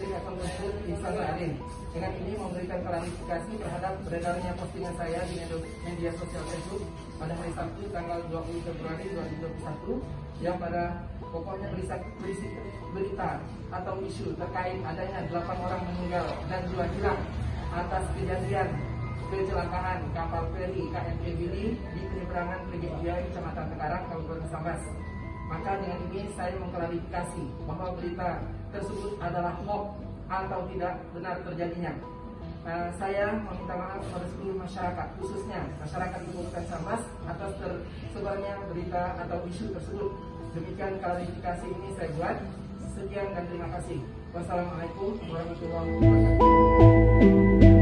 tidak penggembul Instagram. Dengan ini memberikan klarifikasi terhadap beredarnya postingan saya di media sosial Facebook pada hari Sabtu tanggal 20 Februari 2021 yang pada pokoknya berisi berita atau isu terkait adanya 8 orang meninggal dan 2 hilang atas kejadian kecelakaan kapal feri KMP BILI di penyeberangan Perigi Piyai, Kecamatan Tekarang, Kabupaten Sambas. Maka dengan ini saya mengklarifikasi bahwa berita tersebut adalah hoax atau tidak benar terjadinya. Saya meminta maaf kepada seluruh masyarakat, khususnya masyarakat Kabupaten Sambas atas tersebarnya berita atau isu tersebut. Demikian klarifikasi ini saya buat. Sekian dan terima kasih. Wassalamualaikum warahmatullahi wabarakatuh.